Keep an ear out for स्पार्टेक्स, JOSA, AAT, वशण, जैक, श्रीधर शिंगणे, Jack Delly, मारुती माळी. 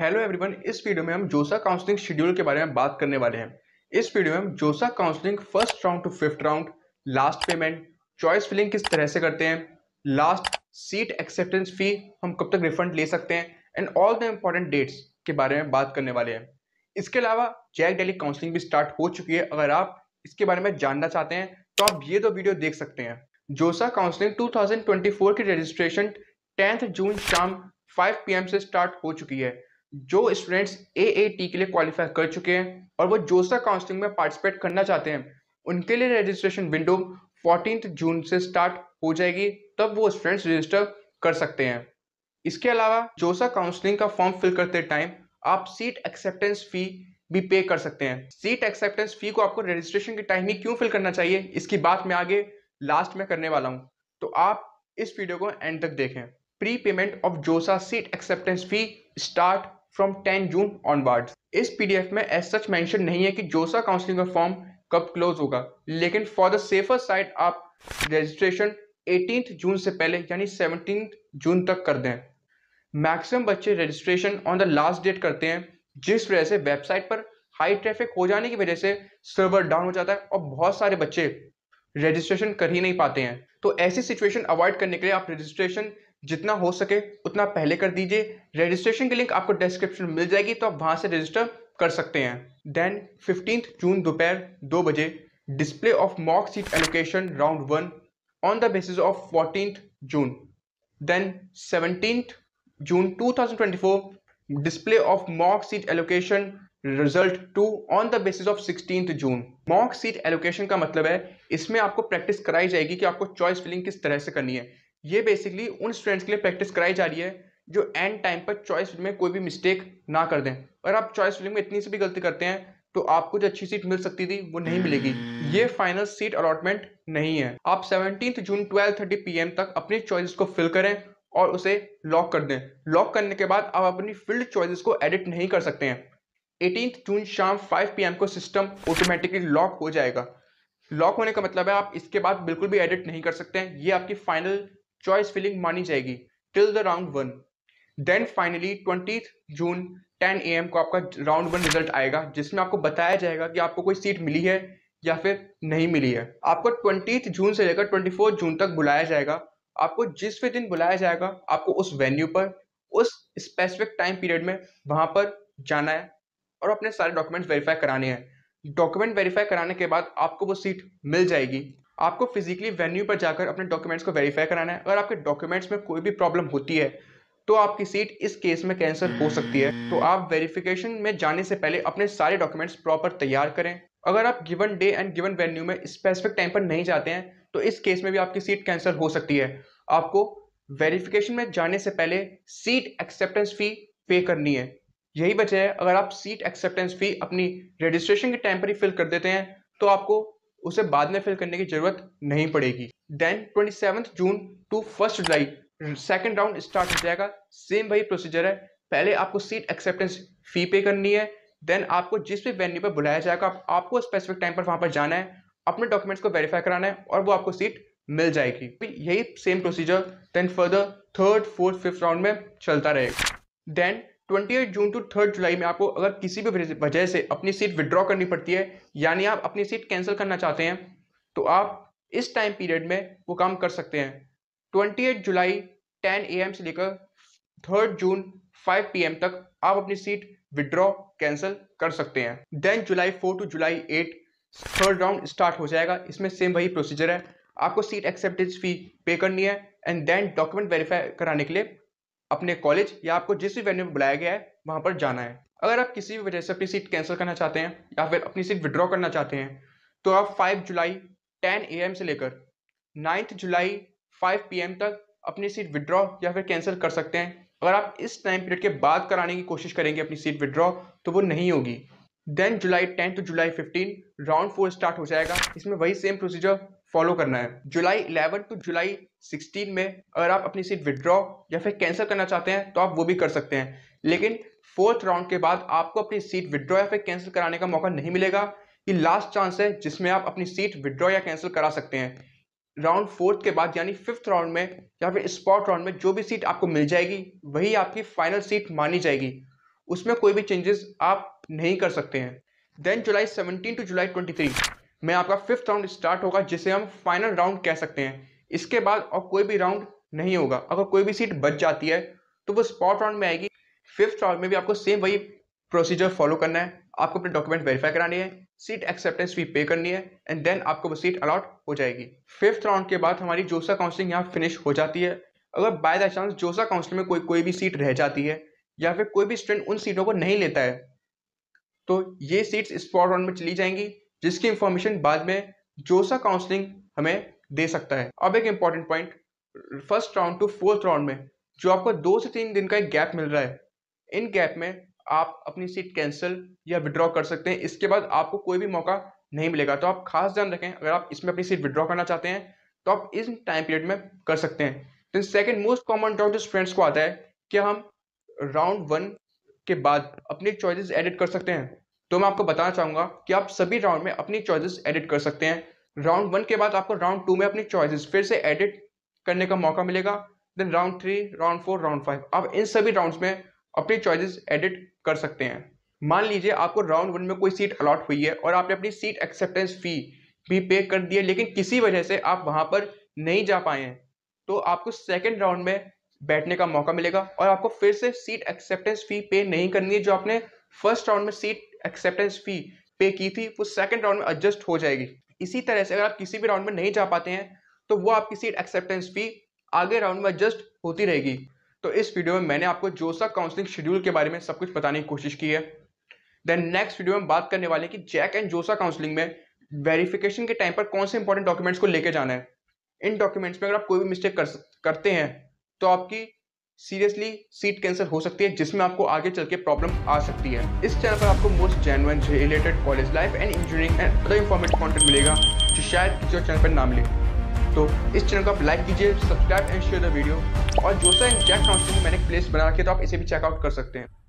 Hello everyone, इस video में हम जोसा काउंसलिंग शेड्यूल के बारे में बात करने वाले हैं। इस वीडियो में हम JoSAA counselling first round to fifth round, last payment, choice filling किस तरह से करते हैं, लास्ट सीट एक्सेप्टेंस फी हम कब तक रिफंड ले सकते हैं and all the important dates के बारे में बात करने वाले हैं। इसके अलावा जैक डेली काउंसलिंग भी स्टार्ट हो चुकी है। अगर आप इसके बारे में जानना चाहते हैं तो आप ये दो वीडियो देख सकते हैं। जोसा काउंसलिंग 2024 की रजिस्ट्रेशन 10 जून शाम 5 PM से स्टार्ट हो चुकी है। जो स्टूडेंट्स AAT के लिए क्वालिफाई कर चुके हैं और वो जोसा काउंसलिंग में पार्टिसिपेट करना चाहते हैं, उनके लिए रजिस्ट्रेशन विंडो 14 जून से स्टार्ट हो जाएगी। तब वो स्टूडेंट्स रजिस्टर कर सकते हैं। इसके अलावा जोसा काउंसलिंग का फॉर्म फिल करते टाइम आप सीट एक्सेप्टेंस फी भी पे कर सकते हैं। सीट एक्सेप्टेंस फी को आपको रजिस्ट्रेशन के टाइम ही क्यों फिल करना चाहिए, इसकी बात मैं आगे लास्ट में करने वाला हूँ, तो आप इस वीडियो को एंड तक देखें। Pre payment of JoSAA seat acceptance fee start from 10 June onwards. इस PDF में एज सच मेंशन नहीं है कि जोसा काउंसलिंग का फॉर्म कब क्लोज होगा, लेकिन फॉर द सेफर साइड आप रजिस्ट्रेशन 18 जून से पहले यानी 17 जून तक कर दें। मैक्सिमम बच्चे registration on the last date करते हैं, जिस वजह से वेबसाइट पर हाई ट्रैफिक हो जाने की वजह से सर्वर डाउन हो जाता है और बहुत सारे बच्चे रजिस्ट्रेशन कर ही नहीं पाते हैं। तो ऐसी सिचुएशन अवॉइड करने के लिए आप रजिस्ट्रेशन जितना हो सके उतना पहले कर दीजिए। रजिस्ट्रेशन की लिंक आपको डिस्क्रिप्शन मिल जाएगी, तो आप वहां से रजिस्टर कर सकते हैं। देन 15 जून दोपहर 2 बजे display of mock seat allocation round 1 on the basis of 14 June. Then 17 June 2024 display of mock seat allocation result 2 on the basis of 16 June. Mock seat allocation का मतलब है इसमें आपको प्रैक्टिस कराई जाएगी कि आपको चॉइस फिलिंग किस तरह से करनी है। ये बेसिकली उन स्टूडेंट्स के लिए प्रैक्टिस कराई जा रही है जो एंड टाइम पर चॉइस फिलिंग में कोई भी मिस्टेक ना कर दें। अगर आप चॉइस फिलिंग में इतनी सी भी गलती करते हैं तो आपको जो अच्छी सीट मिल सकती थी वो नहीं मिलेगी। ये फाइनल सीट अलॉटमेंट नहीं है। आप 17 जून 12:30 PM तक अपनी चॉइसेस को फिल करें और उसे लॉक कर दें। लॉक करने के बाद आप अपनी फिल्ड चॉइसेस को एडिट नहीं कर सकते हैं। 18 जून शाम 5 PM को सिस्टम ऑटोमेटिकली लॉक हो जाएगा। लॉक होने का मतलब है आप इसके बाद बिल्कुल भी एडिट नहीं कर सकते हैं। ये आपकी फाइनल चॉइस फिलिंग मानी जाएगी till the round 1। Then finally 20 June 10 AM को आपका राउंड 1 रिजल्ट आएगा, जिसमें आपको बताया जाएगा कि आपको कोई सीट मिली है या फिर नहीं मिली है। आपको 20 जून से लेकर 24 जून तक बुलाया जाएगा। आपको जिस भी दिन बुलाया जाएगा आपको उस वेन्यू पर उस स्पेसिफिक टाइम पीरियड में वहां पर जाना है और अपने सारे डॉक्यूमेंट्स वेरीफाई कराने हैं। डॉक्यूमेंट वेरीफाई कराने के बाद आपको वो सीट मिल जाएगी। आपको फिजिकली वेन्यू पर जाकर अपने डॉक्यूमेंट्स को वेरीफाई कराना है। अगर आपके डॉक्यूमेंट्स में कोई भी प्रॉब्लम होती है तो आपकी सीट इस केस में कैंसिल हो सकती है। तो आप वेरिफिकेशन में जाने से पहले अपने सारे डॉक्यूमेंट्स प्रॉपर तैयार करें। अगर आप given day and given venue में स्पेसिफिक टाइम पर नहीं जाते हैं तो इस केस में भी आपकी सीट कैंसिल हो सकती है। आपको वेरिफिकेशन में जाने से पहले सीट एक्सेप्टेंस फी पे करनी है। यही वजह है अगर आप सीट एक्सेप्टेंस फी अपनी रजिस्ट्रेशन के टाइम पर ही फिल कर देते हैं तो आपको उसे बाद में फिल करने की जरूरत नहीं पड़ेगी। Then 27 June to 1 July second round start हो जाएगा। सेम वही प्रोसीजर है, पहले आपको सीट एक्सेप्टेंस फी पे करनी है। देन आपको जिस भी वेन्यू पर बुलाया जाएगा आपको स्पेसिफिक टाइम पर वहां पर जाना है, अपने डॉक्यूमेंट्स को वेरीफाई कराना है और वो आपको सीट मिल जाएगी। यही same procedure then further 3rd, 4th, 5th round में चलता रहेगा। देन 28 जून टू 3 जुलाई में आपको अगर किसी भी वजह से अपनी सीट विड्रॉ करनी पड़ती है, यानी आप अपनी सीट कैंसिल करना चाहते हैं, तो आप इस टाइम पीरियड में वो काम कर सकते हैं। 28 जुलाई 10 AM से लेकर 3 जून 5 PM तक आप अपनी सीट विड्रॉ कैंसिल कर सकते हैं। Then July 4 to July 8 3rd round start हो जाएगा। इसमें सेम वही प्रोसीजर है, आपको सीट एक्सेप्टेंस फी पे करनी है एंड देन डॉक्यूमेंट वेरीफाई कराने के लिए अपने कॉलेज या आपको जिस भी वेन्यू में बुलाया गया है वहां पर जाना है। अगर आप किसी भी वजह से अपनी सीट कैंसिल करना चाहते हैं या फिर अपनी सीट विड्रॉ करना चाहते हैं तो आप 5 जुलाई 10 AM से लेकर 9 जुलाई 5 PM तक अपनी सीट विड्रॉ या फिर कैंसिल कर सकते हैं। अगर आप इस टाइम पीरियड के बाद कराने की कोशिश करेंगे अपनी सीट विड्रॉ तो वो नहीं होगी। Then July 10 to July 15 round 4 start हो जाएगा। इसमें वही सेम प्रोसीजर फॉलो करना है। जुलाई 11 टू जुलाई 16 में अगर आप अपनी सीट विड्रॉ या फिर कैंसिल करना चाहते हैं तो आप वो भी कर सकते हैं, लेकिन 4th राउंड के बाद आपको अपनी सीट विड्रॉ या फिर कैंसिल कराने का मौका नहीं मिलेगा। ये लास्ट चांस है जिसमें आप अपनी सीट विड्रॉ या कैंसिल करा सकते हैं। राउंड 4th के बाद यानी 5th राउंड में या फिर स्पॉट राउंड में जो भी सीट आपको मिल जाएगी वही आपकी फाइनल सीट मानी जाएगी। उसमें कोई भी चेंजेस आप नहीं कर सकते हैं। देन जुलाई 17 टू जुलाई 23 में आपका फिफ्थ राउंड स्टार्ट होगा, जिसे हम फाइनल राउंड कह सकते हैं। इसके बाद और कोई भी राउंड नहीं होगा। अगर कोई भी सीट बच जाती है तो वो स्पॉट राउंड में आएगी। फिफ्थ राउंड में भी आपको सेम वही प्रोसीजर फॉलो करना है। आपको अपने डॉक्यूमेंट वेरीफाई करानी है, सीट एक्सेप्टेंस फी पे करनी है एंड देन आपको वो सीट अलॉट हो जाएगी। फिफ्थ राउंड के बाद हमारी जोसा काउंसलिंग यहाँ फिनिश हो जाती है। अगर by the chance JoSAA counselling में कोई भी सीट रह जाती है या फिर कोई भी स्टूडेंट उन सीटों को नहीं लेता है तो ये सीट्स स्पॉट राउंड में चली जाएंगी, जिसकी इंफॉर्मेशन बाद में जोसा काउंसलिंग हमें दे सकता है। अब एक important point, first round to fourth round में जो आपको 2 से 3 दिन का एक गैप मिल रहा है, इन गैप में आप अपनी सीट कैंसिल या विड्रॉ कर सकते हैं। इसके बाद आपको कोई भी मौका नहीं मिलेगा। तो आप खास ध्यान रखें, अगर आप इसमें अपनी सीट विड्रॉ करना चाहते हैं तो आप इस टाइम पीरियड में कर सकते हैं। तो सेकंड मोस्ट कॉमन डाउट जो स्टूडेंट्स को आता है कि हम राउंड 1 के बाद अपनी चॉइसेस एडिट कर सकते हैं, तो मैं आपको बताना चाहूँगा कि आप सभी राउंड में अपनी चॉइसेस एडिट कर सकते हैं। राउंड 1 के बाद आपको राउंड 2 में अपनी चॉइसेस फिर से एडिट करने का मौका मिलेगा। देन राउंड 3, राउंड 4, राउंड 5 आप इन सभी राउंड्स में अपनी चॉइसेस एडिट कर सकते हैं। मान लीजिए आपको राउंड 1 में कोई सीट अलॉट हुई है और आपने अपनी सीट एक्सेप्टेंस फी भी पे कर दी है, लेकिन किसी वजह से आप वहां पर नहीं जा पाए हैं, तो आपको सेकंड राउंड में बैठने का मौका मिलेगा और आपको फिर से सीट एक्सेप्टेंस फी पे नहीं करनी है। जो आपने फर्स्ट राउंड में सीट एक्सेप्टेंस फी पे की थी वो सेकंड राउंड में एडजस्ट हो जाएगी। इसी तरह से अगर आप किसी भी राउंड में नहीं जा पाते हैं तो वो आपकी सीट एक्सेप्टेंस फी आगे राउंड में एडजस्ट होती रहेगी। तो इस वीडियो में मैंने आपको जोसा काउंसलिंग शेड्यूल के बारे में सब कुछ बताने की कोशिश की है। देन नेक्स्ट वीडियो में बात करने वाले हैं कि जैक एंड जोसा काउंसलिंग में वेरिफिकेशन के टाइम पर कौन से इंपॉर्टेंट डॉक्यूमेंट्स को लेके जाना है। इन डॉक्यूमेंट्स में अगर आप कोई भी मिस्टेक करते हैं तो आपकी सीरियसली सीट कैंसिल हो सकती है, जिसमें आपको आगे चल के प्रॉब्लम आ सकती है। इस चैनल पर आपको most genuine related college life and engineering and other informative content मिलेगा जो शायद किसी और चैनल पर ना मिले। तो इस चैनल को आप लाइक कीजिए, subscribe and share the video. और जोसा एंड जैक काउंसलिंग में मैंने एक प्लेस बना रखी है, तो आप इसे भी चेकआउट कर सकते हैं।